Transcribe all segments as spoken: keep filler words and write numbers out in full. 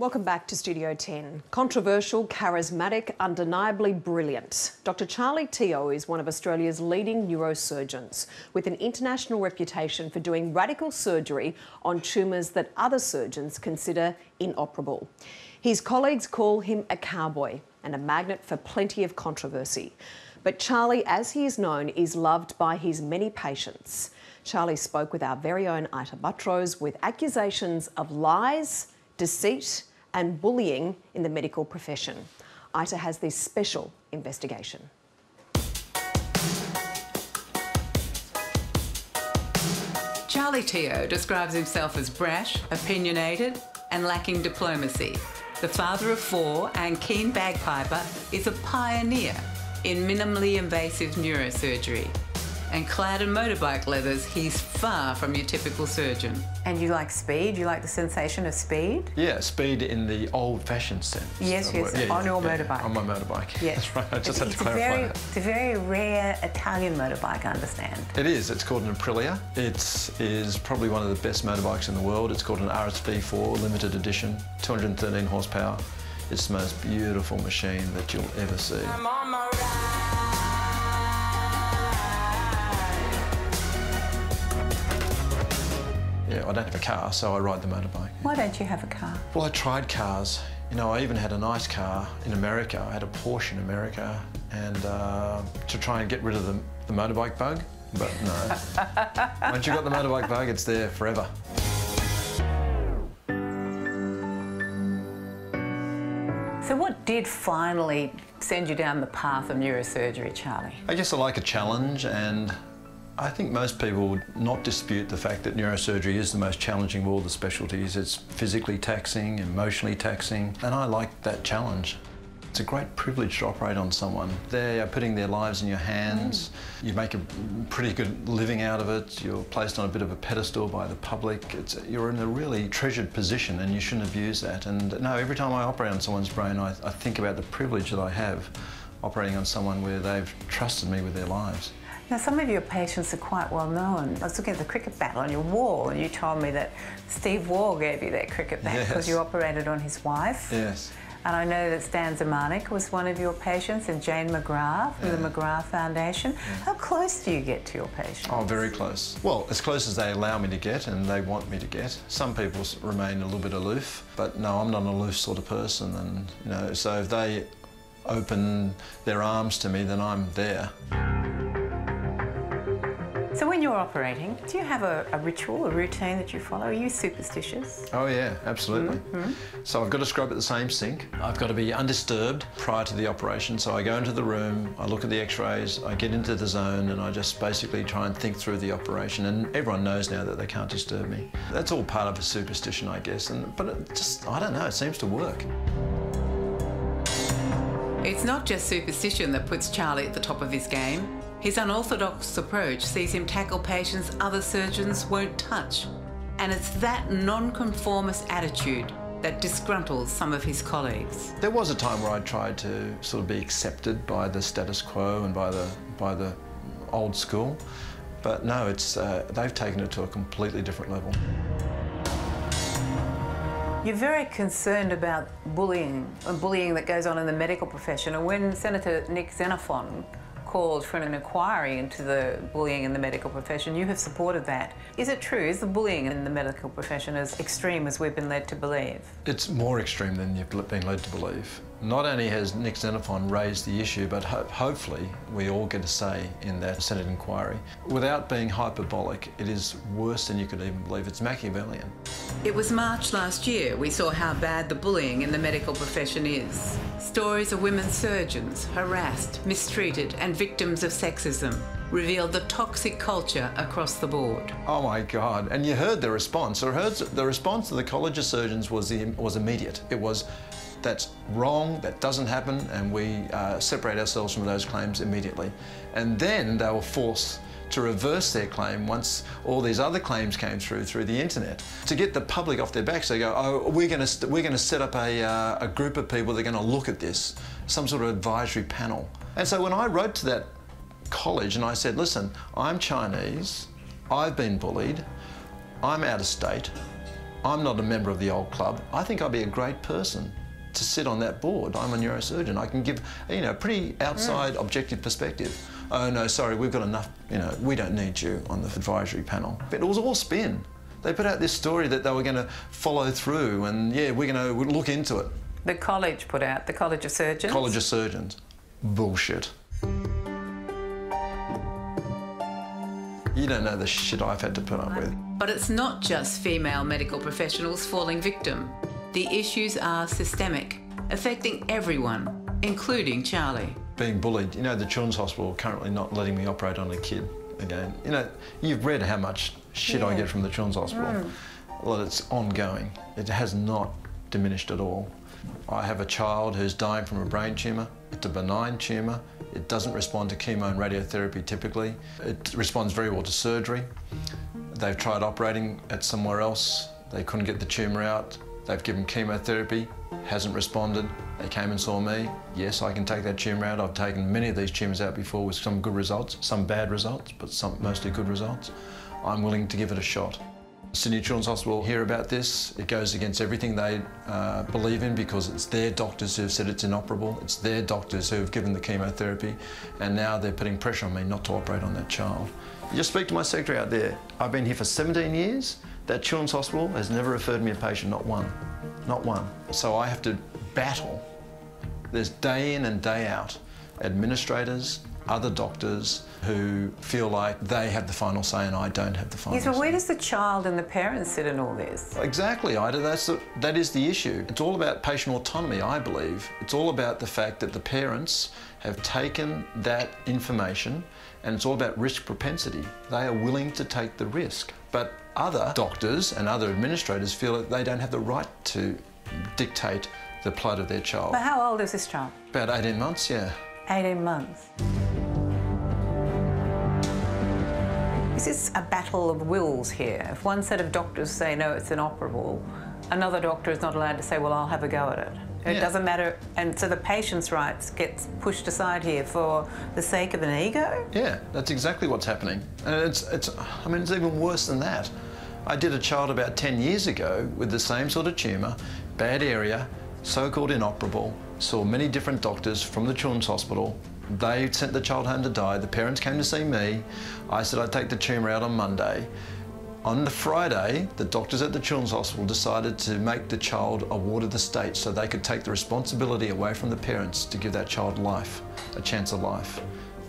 Welcome back to Studio ten. Controversial, charismatic, undeniably brilliant. Doctor Charlie Teo is one of Australia's leading neurosurgeons with an international reputation for doing radical surgery on tumours that other surgeons consider inoperable. His colleagues call him a cowboy and a magnet for plenty of controversy. But Charlie, as he is known, is loved by his many patients. Charlie spoke with our very own Ita Buttrose with accusations of lies, deceit and bullying in the medical profession. Ita has this special investigation. Charlie Teo describes himself as brash, opinionated and lacking diplomacy. The father of four and keen bagpiper is a pioneer in minimally invasive neurosurgery. And clad in motorbike leathers, he's far from your typical surgeon. And you like speed? You like the sensation of speed? Yeah, speed in the old-fashioned sense. Yes, yes, yeah, on yeah, your yeah, motorbike. On my motorbike. Yes. That's right, I just it's, had to clarify very, that. It's a very rare Italian motorbike, I understand. It is. It's called an Aprilia. It is probably one of the best motorbikes in the world. It's called an R S V four limited edition, two hundred thirteen horsepower. It's the most beautiful machine that you'll ever see. I'm on my ride. Yeah, I don't have a car, so I ride the motorbike. Why don't you have a car? Well, I tried cars. You know, I even had a nice car in America. I had a Porsche in America, and uh, to try and get rid of the, the motorbike bug, but no. Once you've got the motorbike bug, it's there forever. So what did finally send you down the path of neurosurgery, Charlie? I guess I like a challenge, and I think most people would not dispute the fact that neurosurgery is the most challenging of all the specialties. It's physically taxing, emotionally taxing, and I like that challenge. It's a great privilege to operate on someone. They are putting their lives in your hands. Mm. You make a pretty good living out of it. You're placed on a bit of a pedestal by the public. It's, you're in a really treasured position and you shouldn't abuse that. And no, every time I operate on someone's brain, I, I think about the privilege that I have operating on someone where they've trusted me with their lives. Now, some of your patients are quite well known. I was looking at the cricket bat on your wall and you told me that Steve Waugh gave you that cricket bat because yes. you operated on his wife. Yes. And I know that Stan Zemanek was one of your patients and Jane McGrath from yeah. the McGrath Foundation. Yeah. How close do you get to your patients? Oh, very close. Well, as close as they allow me to get and they want me to get. Some people remain a little bit aloof, but no, I'm not an aloof sort of person. And, you know, so if they open their arms to me, then I'm there. So when you're operating, do you have a, a ritual, a routine that you follow? Are you superstitious? Oh yeah, absolutely. Mm-hmm. So I've got to scrub at the same sink. I've got to be undisturbed prior to the operation. So I go into the room, I look at the x-rays, I get into the zone and I just basically try and think through the operation. And everyone knows now that they can't disturb me. That's all part of a superstition, I guess. And, but it just, I don't know, it seems to work. It's not just superstition that puts Charlie at the top of his game. His unorthodox approach sees him tackle patients other surgeons won't touch. And it's that non-conformist attitude that disgruntles some of his colleagues. There was a time where I tried to sort of be accepted by the status quo and by the, by the old school, but no, it's, uh, they've taken it to a completely different level. You're very concerned about bullying and bullying that goes on in the medical profession, and when Senator Nick Xenophon called for an inquiry into the bullying in the medical profession, you have supported that. Is it true? Is the bullying in the medical profession as extreme as we've been led to believe? It's more extreme than you've been led to believe. Not only has Nick Xenophon raised the issue, but ho hopefully we all get a say in that Senate inquiry. Without being hyperbolic, it is worse than you could even believe. It's Machiavellian. It was March last year we saw how bad the bullying in the medical profession is. Stories of women surgeons harassed, mistreated and victims of sexism revealed the toxic culture across the board. Oh my God, and you heard the response. I heard the response of the College of Surgeons was, the, was immediate. It was, that's wrong, that doesn't happen, and we uh, separate ourselves from those claims immediately. And then they were forced to reverse their claim once all these other claims came through through the internet. To get the public off their backs, they go, oh, we're going to we're going to set up a, uh, a group of people that are going to look at this, some sort of advisory panel. And so when I wrote to that college and I said, listen, I'm Chinese, I've been bullied, I'm out of state, I'm not a member of the old club. I think I'd be a great person to sit on that board. I'm a neurosurgeon. I can give, you know, a pretty outside, mm. objective perspective. Oh no, sorry, we've got enough, you know, we don't need you on the advisory panel. But it was all spin. They put out this story that they were going to follow through and, yeah, we're going to look into it. The college put out, the College of Surgeons? College of Surgeons. Bullshit. You don't know the shit I've had to put up with. But it's not just female medical professionals falling victim. The issues are systemic, affecting everyone, including Charlie. Being bullied. You know, the Children's Hospital currently not letting me operate on a kid again. You know, you've read how much shit yeah. I get from the Children's Hospital. Mm. Well, it's ongoing. It has not diminished at all. I have a child who's dying from a brain tumour. It's a benign tumour. It doesn't respond to chemo and radiotherapy typically. It responds very well to surgery. They've tried operating at somewhere else. They couldn't get the tumour out. They've given chemotherapy. Hasn't responded. They came and saw me. Yes, I can take that tumour out. I've taken many of these tumours out before with some good results, some bad results, but some mostly good results. I'm willing to give it a shot. Sydney Children's Hospital hear about this. It goes against everything they uh, believe in because it's their doctors who've said it's inoperable. It's their doctors who've given the chemotherapy, and now they're putting pressure on me not to operate on that child. You just speak to my secretary out there. I've been here for seventeen years. That Children's Hospital has never referred me a patient, not one, not one. So I have to battle. There's day in and day out, administrators, other doctors who feel like they have the final say and I don't have the final yes, say. Yes, but where does the child and the parents sit in all this? Exactly, Ida, that's the, that is the issue. It's all about patient autonomy, I believe. It's all about the fact that the parents have taken that information and it's all about risk propensity. They are willing to take the risk. But other doctors and other administrators feel that they don't have the right to dictate the plight of their child. But how old is this child? About eighteen months, yeah. eighteen months. Is this a battle of wills here? If one set of doctors say, no, it's inoperable, another doctor is not allowed to say, well, I'll have a go at it. It yeah. doesn't matter. And so the patient's rights gets pushed aside here for the sake of an ego? Yeah, that's exactly what's happening. And it's, it's I mean, it's even worse than that. I did a child about ten years ago with the same sort of tumour, bad area, so-called inoperable, saw many different doctors from the Children's Hospital. They sent the child home to die. The parents came to see me. I said I'd take the tumour out on Monday. On the Friday, the doctors at the Children's Hospital decided to make the child a ward of the state so they could take the responsibility away from the parents to give that child life, a chance of life.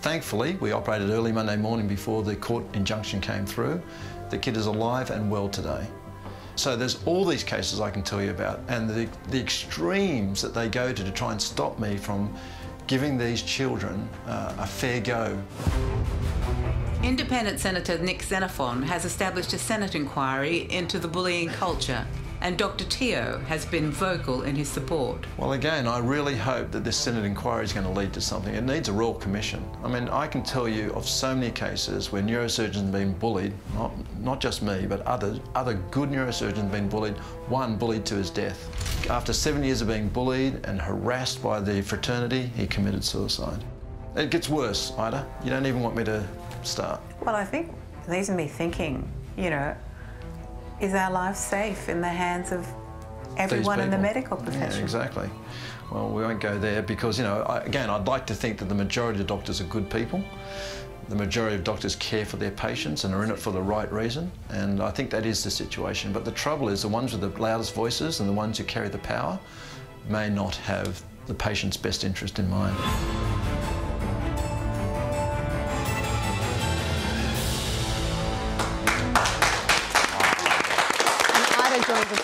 Thankfully, we operated early Monday morning before the court injunction came through. The kid is alive and well today. So there's all these cases I can tell you about, and the, the extremes that they go to to try and stop me from giving these children uh, a fair go. Independent Senator Nick Xenophon has established a Senate inquiry into the bullying culture, and Doctor Teo has been vocal in his support. Well, again, I really hope that this Senate inquiry is going to lead to something. It needs a royal commission. I mean, I can tell you of so many cases where neurosurgeons have been bullied, not, not just me, but others, other good neurosurgeons have been bullied, one bullied to his death. After seven years of being bullied and harassed by the fraternity, he committed suicide. It gets worse, Ida. You don't even want me to start. Well, I think it leaves me thinking, you know, is our life safe in the hands of everyone in the medical profession? Yeah, exactly. Well, we won't go there because, you know, I, again, I'd like to think that the majority of doctors are good people. The majority of doctors care for their patients and are in it for the right reason. And I think that is the situation. But the trouble is the ones with the loudest voices and the ones who carry the power may not have the patient's best interest in mind.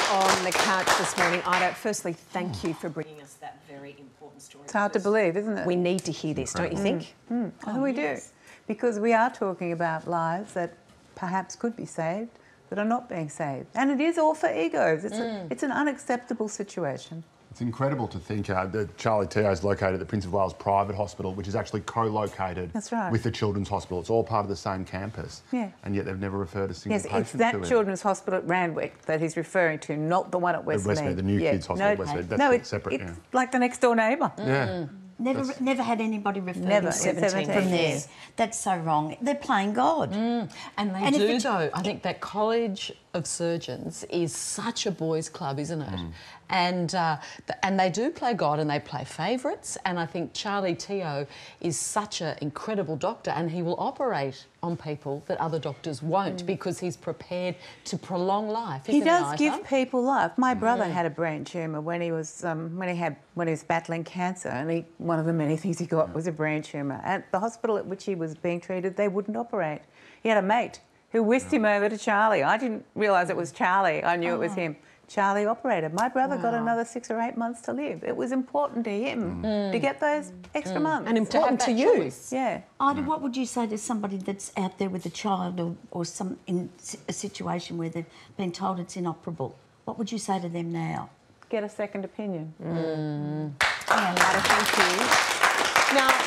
On the couch this morning. Ida, firstly, thank you for bringing us that very important story. It's hard to believe, isn't it? We need to hear this, don't you think? Mm. Mm. Oh, oh, we yes. do. Because we are talking about lives that perhaps could be saved, that are not being saved. And it is all for egos. It's, mm. a, it's an unacceptable situation. It's incredible to think uh, that Charlie Teo is located at the Prince of Wales private hospital, which is actually co-located right. with the Children's Hospital. It's all part of the same campus. Yeah. And yet they've never referred a single yes, patient to Yes, it's that to Children's Hospital at Randwick that he's referring to, not the one at Westmead. The Westmead, the new yeah. kids' hospital no, at Westmead. That's no, it, separate. It's yeah. like the next door neighbour. Mm. Yeah. Never that's... never had anybody referred never, in seventeen from there. That's so wrong. They're playing God. Mm. And they and do, it, though. I think that College of Surgeons is such a boys' club, isn't it? Mm. And uh, and they do play God and they play favourites. And I think Charlie Teo is such an incredible doctor and he will operate on people that other doctors won't mm. because he's prepared to prolong life. He does it, give people life. My brother mm. had a brain tumour when he was um, when he had when he was battling cancer, and he, one of the many things he got was a brain tumour. At the hospital at which he was being treated, they wouldn't operate. He had a mate who whisked yeah. him over to Charlie. I didn't realise it was Charlie. I knew oh. it was him. Charlie operated. My brother wow. got another six or eight months to live. It was important to him mm. to get those extra mm. months. And important to you. Yeah. Ida, what would you say to somebody that's out there with a child or, or some in a situation where they've been told it's inoperable? What would you say to them now? Get a second opinion. Mm. Yeah, Ida, thank you. Now,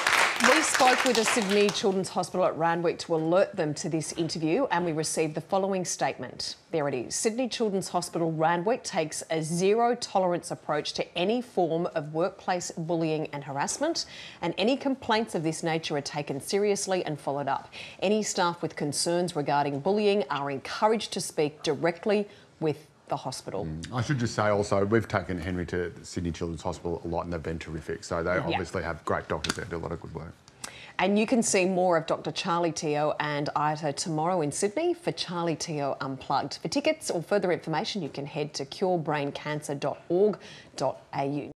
we spoke with the Sydney Children's Hospital at Randwick to alert them to this interview, and we received the following statement. There it is. Sydney Children's Hospital Randwick takes a zero-tolerance approach to any form of workplace bullying and harassment, and any complaints of this nature are taken seriously and followed up. Any staff with concerns regarding bullying are encouraged to speak directly with the hospital. Mm. I should just say also, we've taken Henry to Sydney Children's Hospital a lot and they've been terrific, so they yeah. obviously have great doctors there, do a lot of good work. And you can see more of Doctor Charlie Teo and Ita tomorrow in Sydney for Charlie Teo Unplugged. For tickets or further information, you can head to cure brain cancer dot org dot A U.